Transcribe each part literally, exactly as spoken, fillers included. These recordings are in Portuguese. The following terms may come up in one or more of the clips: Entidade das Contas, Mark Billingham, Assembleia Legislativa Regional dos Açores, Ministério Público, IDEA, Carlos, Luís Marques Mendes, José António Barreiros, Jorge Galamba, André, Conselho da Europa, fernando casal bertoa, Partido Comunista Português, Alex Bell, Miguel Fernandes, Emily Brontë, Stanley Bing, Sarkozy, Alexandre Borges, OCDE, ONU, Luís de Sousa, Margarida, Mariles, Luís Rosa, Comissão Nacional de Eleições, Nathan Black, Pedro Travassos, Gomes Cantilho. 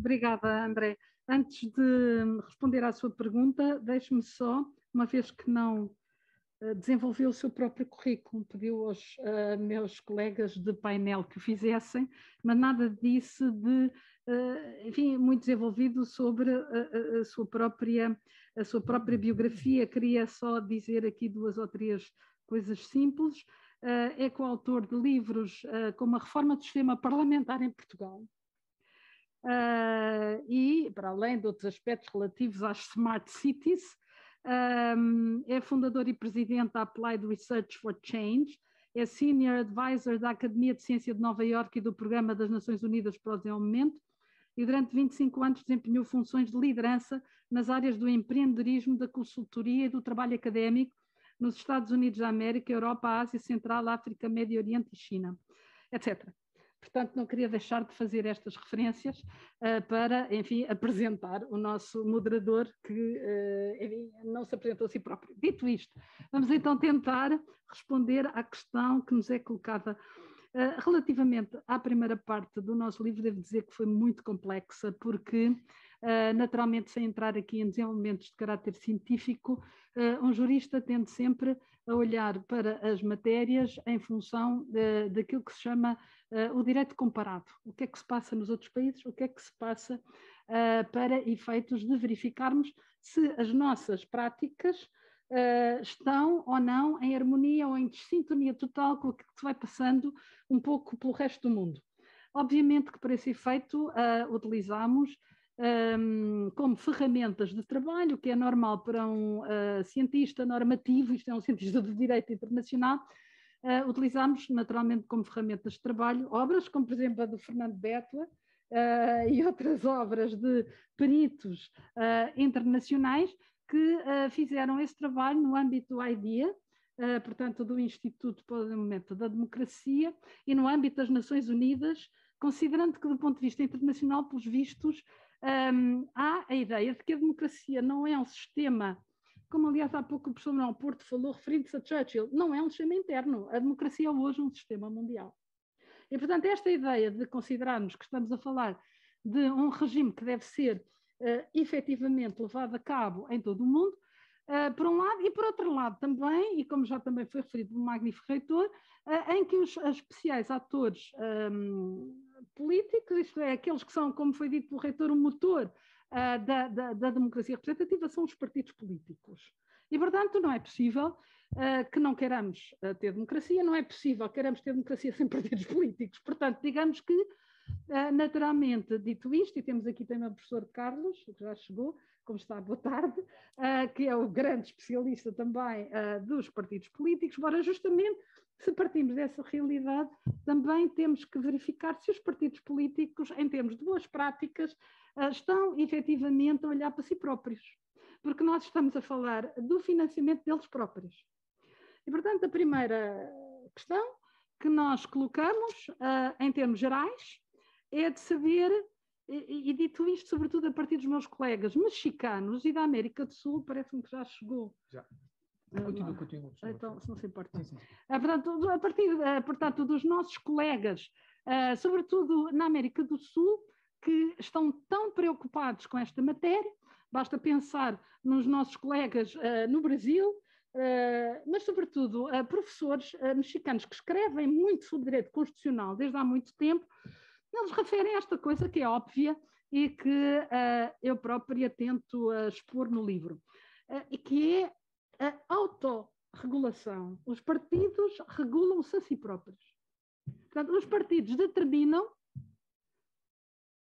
Obrigada, André. Antes de responder à sua pergunta, deixe-me só, uma vez que não desenvolveu o seu próprio currículo, pediu aos uh, meus colegas de painel que o fizessem, mas nada disse de, uh, enfim, muito desenvolvido sobre a, a, a, sua própria, a sua própria biografia. Queria só dizer aqui duas ou três coisas simples. Uh, é coautor de livros uh, como A Reforma do Sistema Parlamentar em Portugal, uh, e, para além de outros aspectos relativos às Smart Cities. Um, é fundador e presidente da Applied Research for Change, é Senior Advisor da Academia de Ciência de Nova Iorque e do Programa das Nações Unidas para o Desenvolvimento, e durante vinte e cinco anos desempenhou funções de liderança nas áreas do empreendedorismo, da consultoria e do trabalho académico nos Estados Unidos da América, Europa, Ásia Central, África, Médio Oriente e China, etcétera. Portanto, não queria deixar de fazer estas referências uh, para, enfim, apresentar o nosso moderador, que uh, enfim, não se apresentou a si próprio. Dito isto, vamos então tentar responder à questão que nos é colocada. Uh, relativamente à primeira parte do nosso livro, devo dizer que foi muito complexa, porque, uh, naturalmente, sem entrar aqui em desenvolvimentos de caráter científico, uh, um jurista tende sempre a olhar para as matérias em função uh, daquilo que se chama uh, o direito comparado. O que é que se passa nos outros países, o que é que se passa uh, para efeitos de verificarmos se as nossas práticas uh, estão ou não em harmonia ou em dessintonia total com o que se vai passando um pouco pelo resto do mundo. Obviamente que para esse efeito uh, utilizamos um, como ferramentas de trabalho, que é normal para um uh, cientista normativo, isto é um cientista de direito internacional, uh, utilizamos naturalmente como ferramentas de trabalho obras como, por exemplo, a do Fernando Bertoa, uh, e outras obras de peritos uh, internacionais que uh, fizeram esse trabalho no âmbito do IDEA, uh, portanto do Instituto para o Desenvolvimento da Democracia, e no âmbito das Nações Unidas, considerando que do ponto de vista internacional, pelos vistos, um, há a ideia de que a democracia não é um sistema, como aliás há pouco o professor Manuel Porto falou, referindo-se a Churchill, não é um sistema interno, a democracia hoje é um sistema mundial. E portanto esta ideia de considerarmos que estamos a falar de um regime que deve ser Uh, efetivamente levado a cabo em todo o mundo, uh, por um lado, e por outro lado também, e como já também foi referido pelo magnífico reitor, uh, em que os especiais atores um, políticos, isto é, aqueles que são, como foi dito pelo reitor, o motor uh, da, da, da democracia representativa, são os partidos políticos. E, portanto, não é possível uh, que não queiramos uh, ter democracia, não é possível que queiramos ter democracia sem partidos políticos. Portanto, digamos que, naturalmente, dito isto, e temos aqui também o professor Carlos, que já chegou, como está, boa tarde, que é o grande especialista também dos partidos políticos, embora justamente, se partimos dessa realidade, também temos que verificar se os partidos políticos, em termos de boas práticas, estão efetivamente a olhar para si próprios, porque nós estamos a falar do financiamento deles próprios. E, portanto, a primeira questão que nós colocamos, em termos gerais, é de saber, e, e dito isto sobretudo a partir dos meus colegas mexicanos e da América do Sul, parece-me que já chegou. Já. Continua, uh, continua. Então, se não se importa. Sim, sim. Uh, portanto, a partir uh, portanto, dos nossos colegas, uh, sobretudo na América do Sul, que estão tão preocupados com esta matéria, basta pensar nos nossos colegas uh, no Brasil, Uh, mas sobretudo uh, professores uh, mexicanos que escrevem muito sobre direito constitucional desde há muito tempo, eles referem a esta coisa que é óbvia e que uh, eu própria tento uh, expor no livro, uh, e que é a autorregulação. Os partidos regulam-se a si próprios. Portanto, os partidos determinam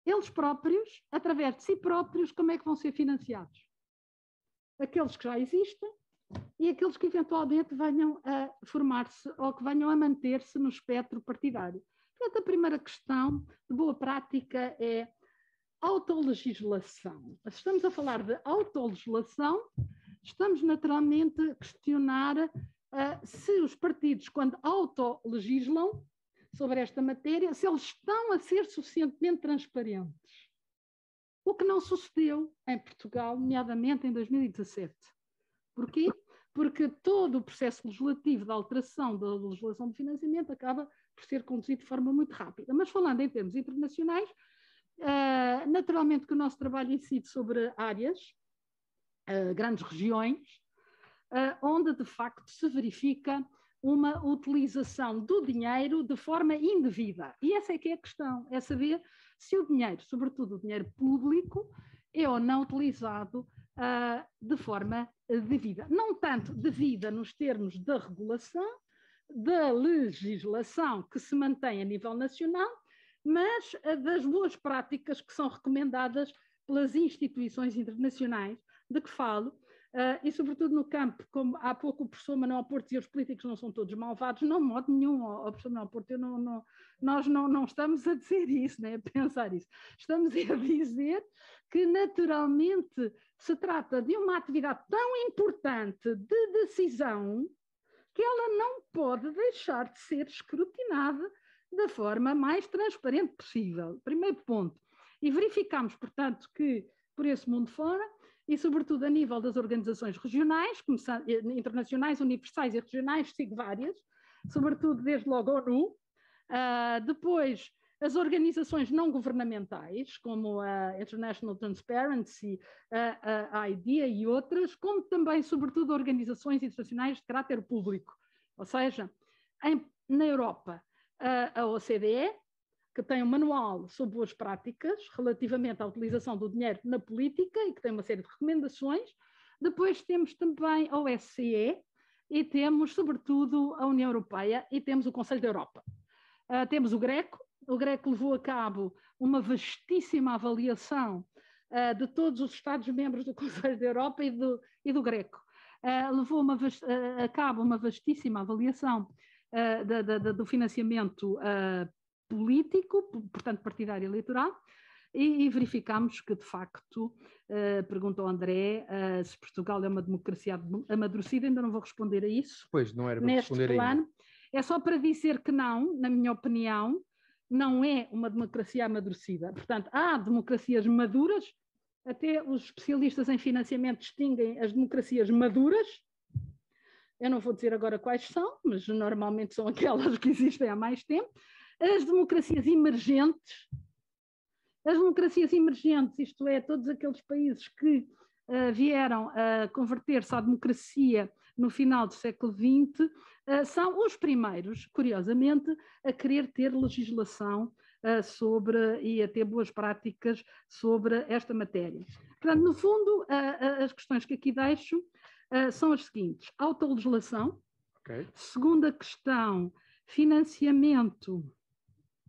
eles próprios, através de si próprios, como é que vão ser financiados. Aqueles que já existem e aqueles que eventualmente venham a formar-se ou que venham a manter-se no espectro partidário. Portanto, a primeira questão de boa prática é autolegislação. Se estamos a falar de autolegislação, estamos naturalmente a questionar uh, se os partidos, quando autolegislam sobre esta matéria, se eles estão a ser suficientemente transparentes. O que não sucedeu em Portugal, nomeadamente em dois mil e dezassete. Porquê? Porque todo o processo legislativo de alteração da legislação de financiamento acaba por ser conduzido de forma muito rápida. Mas falando em termos internacionais, Uh, naturalmente que o nosso trabalho incide sobre áreas, uh, grandes regiões, uh, onde de facto se verifica uma utilização do dinheiro de forma indevida. E essa é que é a questão, é saber se o dinheiro, sobretudo o dinheiro público, é ou não utilizado uh, de forma devida. Não tanto devida nos termos da regulação, da legislação que se mantém a nível nacional, mas das boas práticas que são recomendadas pelas instituições internacionais, de que falo, e sobretudo no campo, como há pouco o professor Manuel Porto dizia, os políticos não são todos malvados, não, de modo nenhum, o professor Manuel Porto, eu não, não, nós não, não estamos a dizer isso, nem a pensar isso, estamos a dizer que naturalmente se trata de uma atividade tão importante de decisão que ela não pode deixar de ser escrutinada da forma mais transparente possível. Primeiro ponto. E verificamos, portanto, que por esse mundo fora, e sobretudo a nível das organizações regionais, internacionais, universais e regionais, sigo várias, sobretudo desde logo a ONU, uh, depois as organizações não governamentais, como a International Transparency, a, a IDEA e outras, como também, sobretudo, organizações internacionais de caráter público, ou seja, em, na Europa, a O C D E, que tem um manual sobre boas práticas relativamente à utilização do dinheiro na política e que tem uma série de recomendações. Depois temos também a O S C E e temos, sobretudo, a União Europeia e temos o Conselho da Europa. Uh, temos o Greco. O Greco levou a cabo uma vastíssima avaliação uh, de todos os Estados-membros do Conselho da Europa e do, e do Greco. Uh, levou uma, uh, a cabo uma vastíssima avaliação Uh, da, da, do financiamento uh, político, portanto partidário eleitoral, e, e verificámos que de facto, uh, perguntou André, uh, se Portugal é uma democracia amadurecida, ainda não vou responder a isso. Pois, não era para responder ainda. Neste plano, é só para dizer que não, na minha opinião, não é uma democracia amadurecida. Portanto, há democracias maduras, até os especialistas em financiamento distinguem as democracias maduras. Eu não vou dizer agora quais são, mas normalmente são aquelas que existem há mais tempo. As democracias emergentes, as democracias emergentes, isto é, todos aqueles países que uh, vieram a converter-se à democracia no final do século vinte, uh, são os primeiros, curiosamente, a querer ter legislação uh, sobre e a ter boas práticas sobre esta matéria. Portanto, no fundo, uh, as questões que aqui deixo Uh, são as seguintes: autolegislação, okay. Segunda questão, financiamento,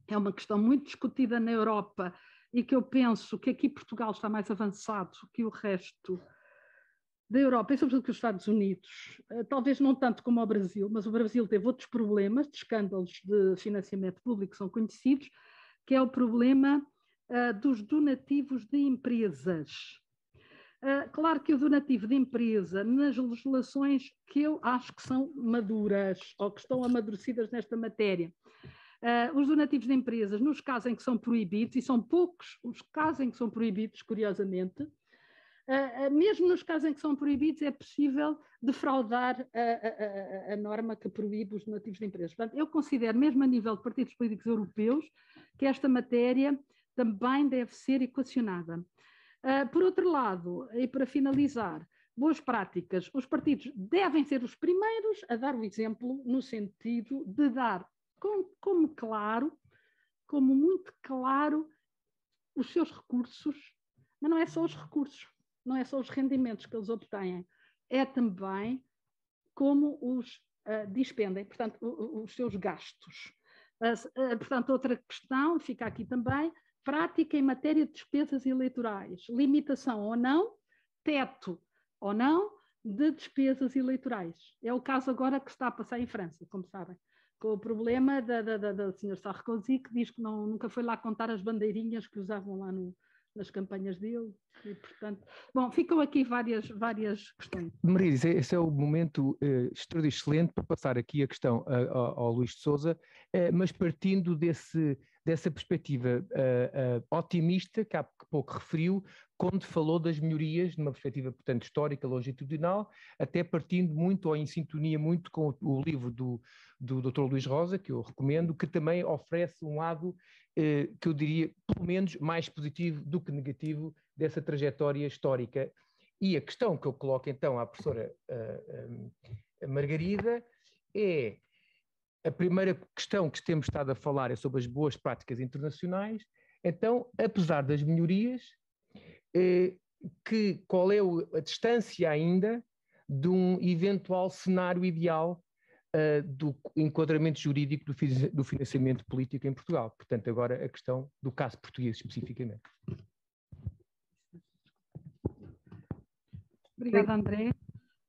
é uma questão muito discutida na Europa e que eu penso que aqui Portugal está mais avançado que o resto da Europa, e sobretudo que os Estados Unidos, uh, talvez não tanto como o Brasil, mas o Brasil teve outros problemas, de escândalos de financiamento público que são conhecidos, que é o problema uh, dos donativos de empresas. Uh, claro que o donativo de empresa, nas legislações que eu acho que são maduras, ou que estão amadurecidas nesta matéria, uh, os donativos de empresas, nos casos em que são proibidos, e são poucos os casos em que são proibidos, curiosamente, uh, uh, mesmo nos casos em que são proibidos é possível defraudar a, a, a norma que proíbe os donativos de empresas. Portanto, eu considero, mesmo a nível de partidos políticos europeus, que esta matéria também deve ser equacionada. Uh, por outro lado, e para finalizar, boas práticas, os partidos devem ser os primeiros a dar o exemplo no sentido de dar com, como claro, como muito claro, os seus recursos, mas não é só os recursos, não é só os rendimentos que eles obtêm, é também como os uh, despendem, portanto, o, os seus gastos. Uh, uh, portanto, outra questão, fica aqui também, prática em matéria de despesas eleitorais, limitação ou não, teto ou não, de despesas eleitorais. É o caso agora que está a passar em França, como sabem, com o problema da, da, da, da senhora Sarkozy, que diz que não, nunca foi lá contar as bandeirinhas que usavam lá no, nas campanhas dele, e portanto... Bom, ficam aqui várias, várias questões. Mariles, esse é o momento eh, excelente para passar aqui a questão a, a, ao Luís de Sousa, eh, mas partindo desse... dessa perspectiva uh, uh, otimista que há pouco referiu, quando falou das melhorias, numa perspectiva, portanto, histórica, longitudinal, até partindo muito ou em sintonia muito com o livro do, do doutor Luís Rosa, que eu recomendo, que também oferece um lado eh, que eu diria, pelo menos, mais positivo do que negativo dessa trajetória histórica. E a questão que eu coloco, então, à professora a, a Margarida é... A primeira questão que temos estado a falar é sobre as boas práticas internacionais. Então, apesar das melhorias, eh, que, qual é o, a distância ainda de um eventual cenário ideal uh, do enquadramento jurídico do, do financiamento político em Portugal? Portanto, agora a questão do caso português especificamente. Obrigada, André.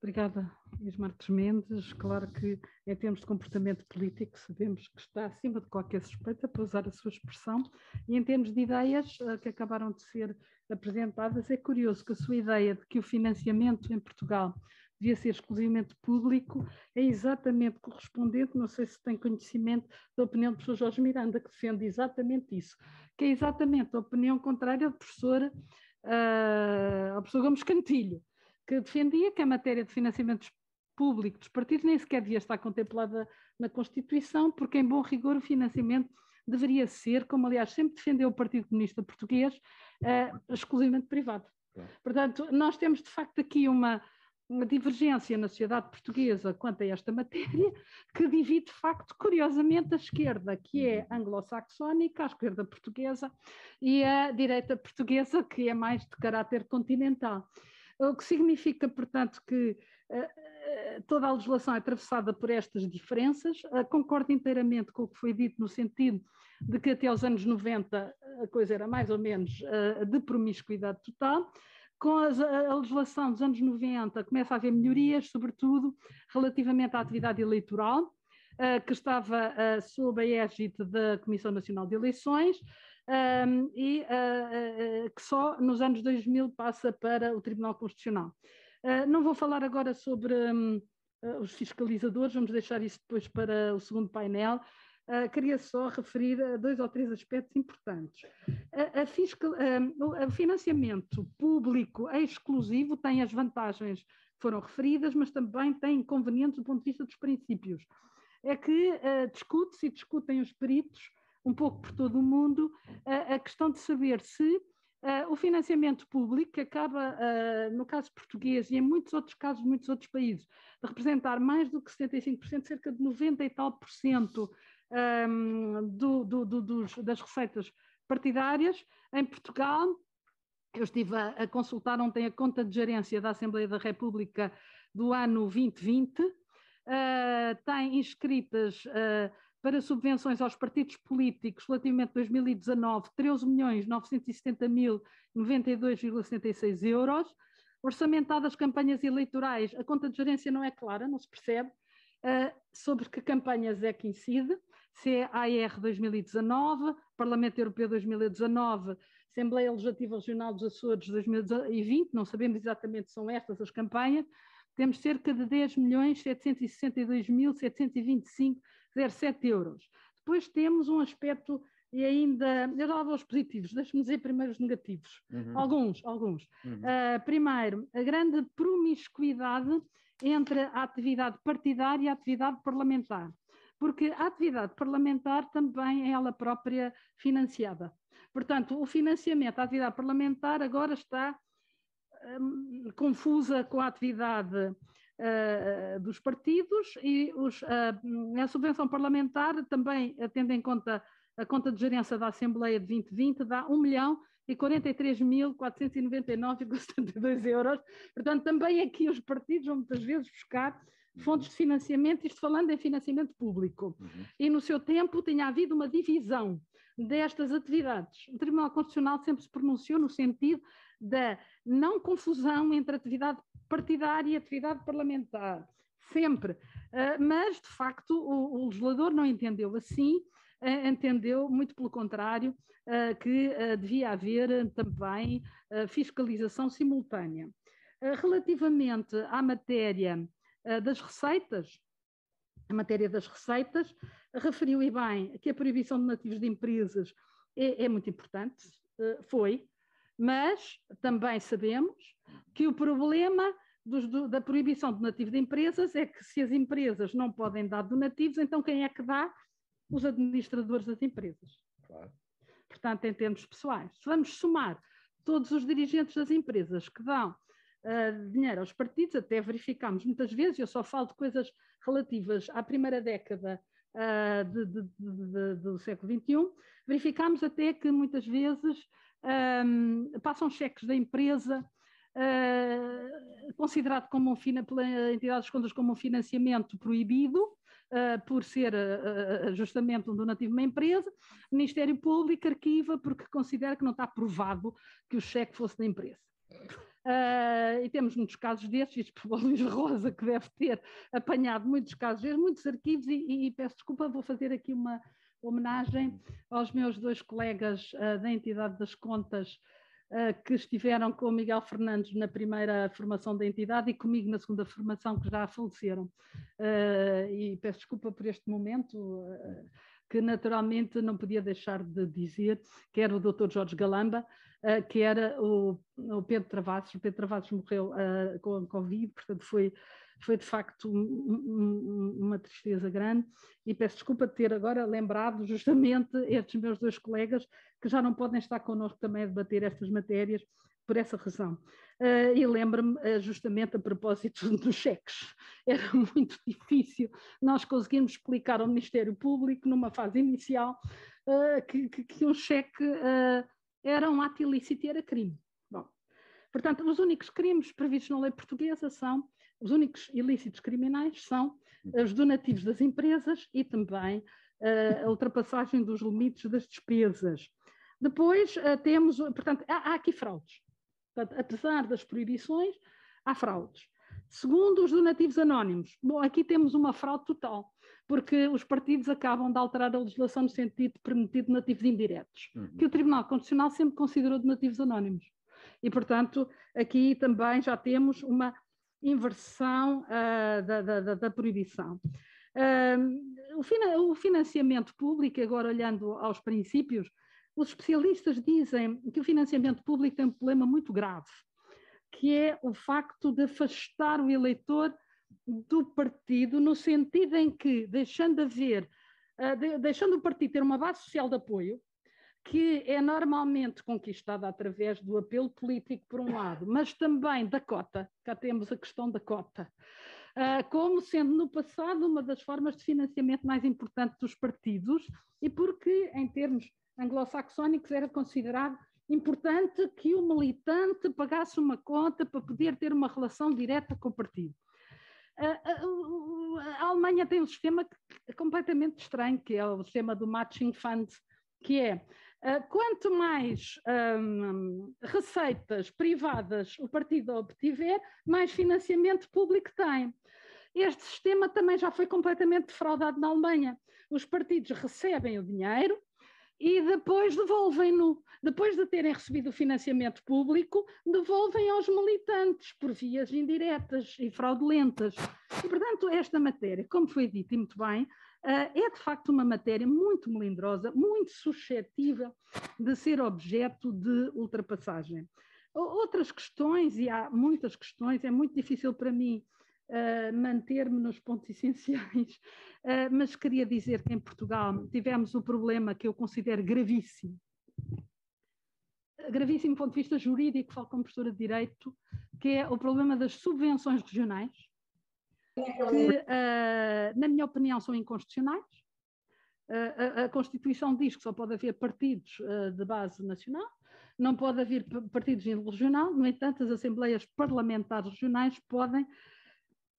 Obrigada, Luís Marques Mendes. Claro que, em termos de comportamento político, sabemos que está acima de qualquer suspeita, para usar a sua expressão, e em termos de ideias uh, que acabaram de ser apresentadas, é curioso que a sua ideia de que o financiamento em Portugal devia ser exclusivamente público é exatamente correspondente, não sei se tem conhecimento da opinião do professor Jorge Miranda, que defende exatamente isso, que é exatamente a opinião contrária do professor, uh, ao professor Gomes Cantilho, que defendia que a matéria de financiamento público dos partidos nem sequer devia estar contemplada na Constituição, porque em bom rigor o financiamento deveria ser, como aliás sempre defendeu o Partido Comunista Português, uh, exclusivamente privado. Claro. Portanto, nós temos de facto aqui uma, uma divergência na sociedade portuguesa quanto a esta matéria, que divide de facto curiosamente a esquerda, que é anglo-saxónica, a esquerda portuguesa, e a direita portuguesa, que é mais de caráter continental. O que significa, portanto, que uh, toda a legislação é atravessada por estas diferenças. Uh, concordo inteiramente com o que foi dito no sentido de que até aos anos noventa a coisa era mais ou menos uh, de promiscuidade total. Com as, a legislação dos anos noventa começa a haver melhorias, sobretudo relativamente à atividade eleitoral, uh, que estava uh, sob a égide da Comissão Nacional de Eleições, Um, e uh, uh, que só nos anos dois mil passa para o Tribunal Constitucional. Uh, não vou falar agora sobre um, uh, os fiscalizadores, vamos deixar isso depois para o segundo painel. Uh, queria só referir a dois ou três aspectos importantes. A, a fiscal, um, o financiamento público é exclusivo, tem as vantagens que foram referidas, mas também tem inconvenientes do ponto de vista dos princípios. É que uh, discute-se e discutem os peritos um pouco por todo o mundo, a questão de saber se uh, o financiamento público, que acaba, uh, no caso português e em muitos outros casos de muitos outros países, de representar mais do que setenta e cinco por cento, cerca de noventa e tal por cento um, do, do, do, dos, das receitas partidárias. Em Portugal, eu estive a, a consultar ontem a conta de gerência da Assembleia da República do ano vinte vinte, uh, tem inscritas... Uh, para subvenções aos partidos políticos, relativamente a dois mil e dezanove, treze milhões novecentos e setenta mil noventa e dois vírgula setenta e seis euros. Orçamentadas campanhas eleitorais, a conta de gerência não é clara, não se percebe uh, sobre que campanhas é que incide, se é A R dois mil e dezanove, Parlamento Europeu dois mil e dezanove, Assembleia Legislativa Regional dos Açores dois mil e vinte, não sabemos exatamente se são estas as campanhas. Temos cerca de dez milhões setecentos e sessenta e dois mil setecentos e vinte e cinco vírgula zero sete euros. Depois temos um aspecto, e ainda, eu já vou aos positivos, deixe-me dizer primeiro os negativos, uhum. alguns, alguns. Uhum. Uh, primeiro, a grande promiscuidade entre a atividade partidária e a atividade parlamentar, porque a atividade parlamentar também é ela própria financiada. Portanto, o financiamento da atividade parlamentar agora está um, confusa com a atividade Uh, dos partidos, e os, uh, a subvenção parlamentar também, tendo em conta a conta de gerência da Assembleia de vinte vinte, dá um milhão e quarenta e três mil quatrocentos e noventa e nove vírgula setenta e dois euros. Portanto, também aqui os partidos vão muitas vezes buscar fontes de financiamento, isto falando em financiamento público. Uhum. E no seu tempo tinha havido uma divisão destas atividades. O Tribunal Constitucional sempre se pronunciou no sentido da não confusão entre atividade partidária e atividade parlamentar, sempre. Uh, mas, de facto, o, o legislador não entendeu assim, uh, entendeu, muito pelo contrário, uh, que uh, devia haver uh, também uh, fiscalização simultânea. Uh, relativamente à matéria uh, das receitas, a matéria das receitas, uh, referiu e bem que a proibição de donativos de empresas é, é muito importante, uh, foi, Mas também sabemos que o problema dos, do, da proibição de donativo de empresas é que se as empresas não podem dar donativos, então quem é que dá? Os administradores das empresas. Claro. Portanto, em termos pessoais. Se vamos somar todos os dirigentes das empresas que dão uh, dinheiro aos partidos, até verificamos muitas vezes, eu só falo de coisas relativas à primeira década uh, de, de, de, de, do século vinte e um, verificamos até que muitas vezes um, passam cheques da empresa uh, considerado como um fina, pela Entidade das Contas como um financiamento proibido, Uh, por ser uh, justamente um donativo de uma empresa. O Ministério Público arquiva porque considera que não está provado que o cheque fosse da empresa. Uh, e temos muitos casos destes, o Luís Rosa, que deve ter apanhado muitos casos destes, muitos arquivos, e, e, e peço desculpa, vou fazer aqui uma homenagem aos meus dois colegas uh, da Entidade das Contas, que estiveram com o Miguel Fernandes na primeira formação da entidade e comigo na segunda formação, que já faleceram. Uh, e peço desculpa por este momento, uh, que naturalmente não podia deixar de dizer, quer o doutor Jorge Galamba, uh, quer o, o Pedro Travassos. O Pedro Travassos morreu uh, com a Covid, portanto foi, foi de facto um, um, uma tristeza grande. E peço desculpa de ter agora lembrado justamente estes meus dois colegas, que já não podem estar connosco também a debater estas matérias, por essa razão. Uh, e lembro-me, uh, justamente a propósito dos cheques, era muito difícil nós conseguirmos explicar ao Ministério Público, numa fase inicial, uh, que, que, que um cheque uh, era um ato ilícito e era crime. Bom, portanto, os únicos crimes previstos na lei portuguesa são, os únicos ilícitos criminais são os donativos das empresas e também uh, a ultrapassagem dos limites das despesas. Depois uh, temos, portanto, há, há aqui fraudes. Portanto, apesar das proibições, há fraudes. Segundo, os donativos anónimos. Bom, aqui temos uma fraude total, porque os partidos acabam de alterar a legislação no sentido de permitir donativos indiretos, uhum. que o Tribunal Constitucional sempre considerou donativos anónimos. E, portanto, aqui também já temos uma inversão uh, da, da, da proibição. Uh, o, fina, o financiamento público, agora olhando aos princípios, os especialistas dizem que o financiamento público tem um problema muito grave, que é o facto de afastar o eleitor do partido, no sentido em que, deixando, haver, uh, de, deixando o partido ter uma base social de apoio, que é normalmente conquistada através do apelo político, por um lado, mas também da cota, cá temos a questão da cota, uh, como sendo no passado uma das formas de financiamento mais importante dos partidos, e porque, em termos anglo-saxónicos, era considerado importante que o militante pagasse uma cota para poder ter uma relação direta com o partido. A Alemanha tem um sistema completamente estranho, que é o sistema do matching fund, que é quanto mais hum, receitas privadas o partido obtiver, mais financiamento público tem. Este sistema também já foi completamente defraudado na Alemanha. Os partidos recebem o dinheiro e depois devolvem-no. Depois de terem recebido o financiamento público, devolvem aos militantes por vias indiretas e fraudulentas. E, portanto, esta matéria, como foi dito e muito bem, é de facto uma matéria muito melindrosa, muito suscetível de ser objeto de ultrapassagem. Outras questões, e há muitas questões, é muito difícil para mim Uh, manter-me nos pontos essenciais, uh, mas queria dizer que em Portugal tivemos o problema que eu considero gravíssimo, gravíssimo do ponto de vista jurídico, falo como professora de Direito, que é o problema das subvenções regionais, que uh, na minha opinião são inconstitucionais. Uh, a, a Constituição diz que só pode haver partidos uh, de base nacional, não pode haver partidos regional, no entanto as assembleias parlamentares regionais podem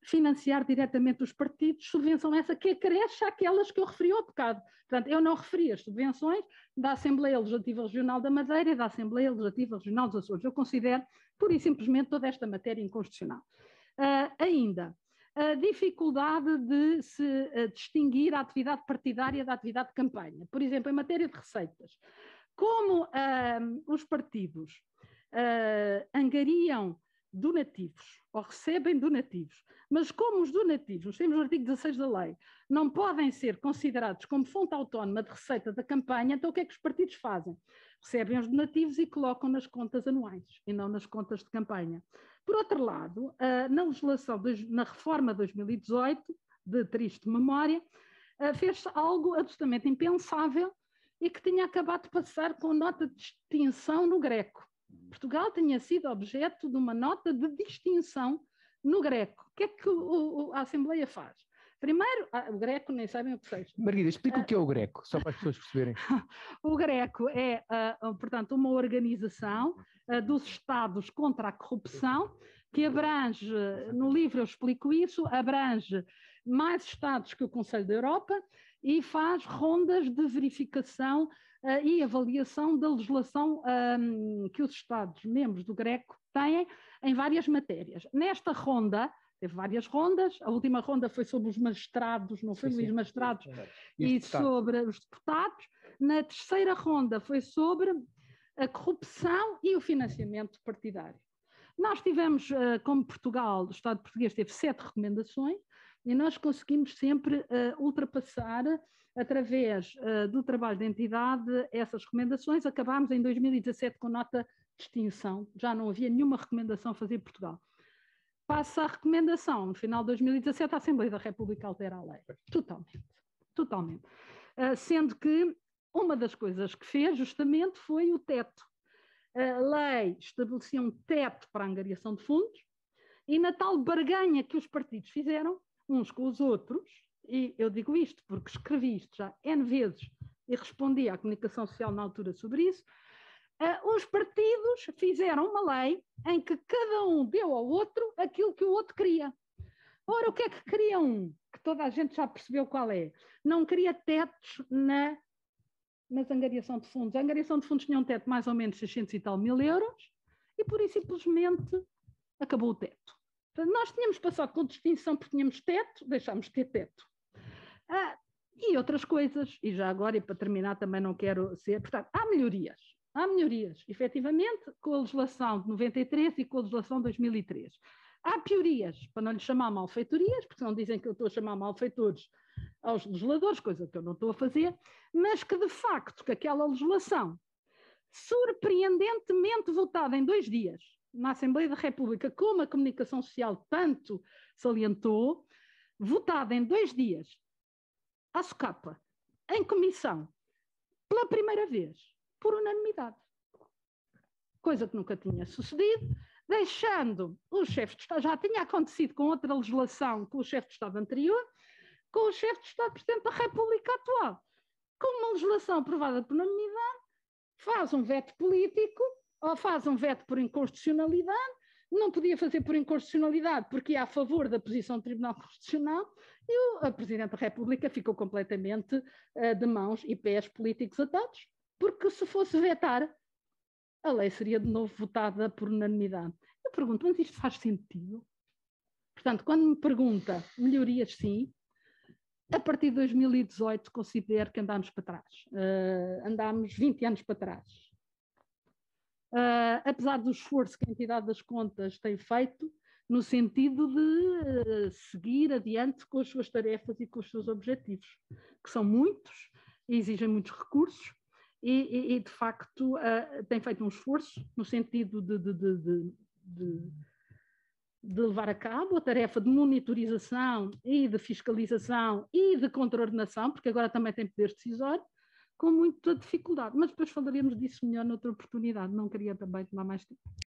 financiar diretamente os partidos, subvenção essa que acresce àquelas que eu referi ao bocado. Portanto, eu não referi as subvenções da Assembleia Legislativa Regional da Madeira e da Assembleia Legislativa Regional dos Açores. Eu considero, pura e simplesmente, toda esta matéria inconstitucional. Uh, ainda, a dificuldade de se uh, distinguir a atividade partidária da atividade de campanha. Por exemplo, em matéria de receitas, como uh, os partidos uh, angariam donativos, ou recebem donativos, mas como os donativos, temos o artigo dezasseis da lei, não podem ser considerados como fonte autónoma de receita da campanha, então o que é que os partidos fazem? recebem os donativos e colocam nas contas anuais e não nas contas de campanha. Por outro lado, na legislação, na reforma de dois mil e dezoito, de triste memória, fez-se algo absolutamente impensável e que tinha acabado de passar com nota de distinção no Greco. Portugal tinha sido objeto de uma nota de distinção no Greco. O que é que o, o, a Assembleia faz? Primeiro, ah, o Greco nem sabem o que seja. Margarida, explica ah, o que é o Greco, só para as pessoas perceberem. O Greco é, ah, portanto, uma organização ah, dos Estados contra a corrupção, que abrange, no livro eu explico isso, abrange mais Estados que o Conselho da Europa e faz rondas de verificação ah, e avaliação da legislação ah, que os Estados-membros do Greco têm em várias matérias. Nesta ronda, teve várias rondas, a última ronda foi sobre os magistrados, não foi Luís Magistrados, e, e sobre os deputados. Na terceira ronda foi sobre a corrupção e o financiamento partidário. Nós tivemos, como Portugal, o Estado português teve sete recomendações, e nós conseguimos sempre ultrapassar, através do trabalho da entidade, essas recomendações. Acabámos em dois mil e dezassete com nota de distinção, já não havia nenhuma recomendação a fazer Portugal. Passa a recomendação, no final de dois mil e dezassete, a Assembleia da República altera a lei. Totalmente, totalmente. Uh, sendo que uma das coisas que fez, justamente, foi o teto. A lei estabelecia um teto para a angariação de fundos e na tal barganha que os partidos fizeram, uns com os outros, e eu digo isto porque escrevi isto já N vezes e respondi à comunicação social na altura sobre isso, Uh, os partidos fizeram uma lei em que cada um deu ao outro aquilo que o outro queria. Ora, o que é que queria um? Que toda a gente já percebeu qual é. Não queria tetos na, nas angariação de fundos. A angariação de fundos tinha um teto de mais ou menos seiscentos e tal mil euros e por isso simplesmente acabou o teto. Portanto, nós tínhamos passado com distinção porque tínhamos teto, deixámos de ter teto. Uh, e outras coisas, e já agora, e para terminar também não quero ser... Portanto, há melhorias. Há melhorias, efetivamente, com a legislação de noventa e três e com a legislação de dois mil e três. Há piorias, para não lhes chamar malfeitorias, porque senão dizem que eu estou a chamar malfeitores aos legisladores, coisa que eu não estou a fazer, mas que de facto que aquela legislação, surpreendentemente votada em dois dias na Assembleia da República, como a comunicação social tanto salientou, votada em dois dias, à socapa, em comissão, pela primeira vez, por unanimidade, coisa que nunca tinha sucedido, deixando os chefes de Estado, já tinha acontecido com outra legislação, com o chefe de Estado anterior, com o chefe de Estado Presidente da República atual, com uma legislação aprovada por unanimidade, faz um veto político, ou faz um veto por inconstitucionalidade, não podia fazer por inconstitucionalidade porque é a favor da posição do Tribunal Constitucional e o, a Presidente da República ficou completamente uh, de mãos e pés políticos atados. Porque se fosse vetar, a lei seria de novo votada por unanimidade. Eu pergunto, mas isto faz sentido? Portanto, quando me pergunta melhorias sim, a partir de dois mil e dezoito considero que andámos para trás. Uh, andámos vinte anos para trás. Uh, apesar do esforço que a Entidade das Contas tem feito, no sentido de uh, seguir adiante com as suas tarefas e com os seus objetivos, que são muitos e exigem muitos recursos, E, e, e, de facto, uh, tem feito um esforço no sentido de, de, de, de, de levar a cabo a tarefa de monitorização e de fiscalização e de contraordenação, porque agora também tem poder decisório, com muita dificuldade. Mas depois falaremos disso melhor noutra oportunidade, não queria também tomar mais tempo.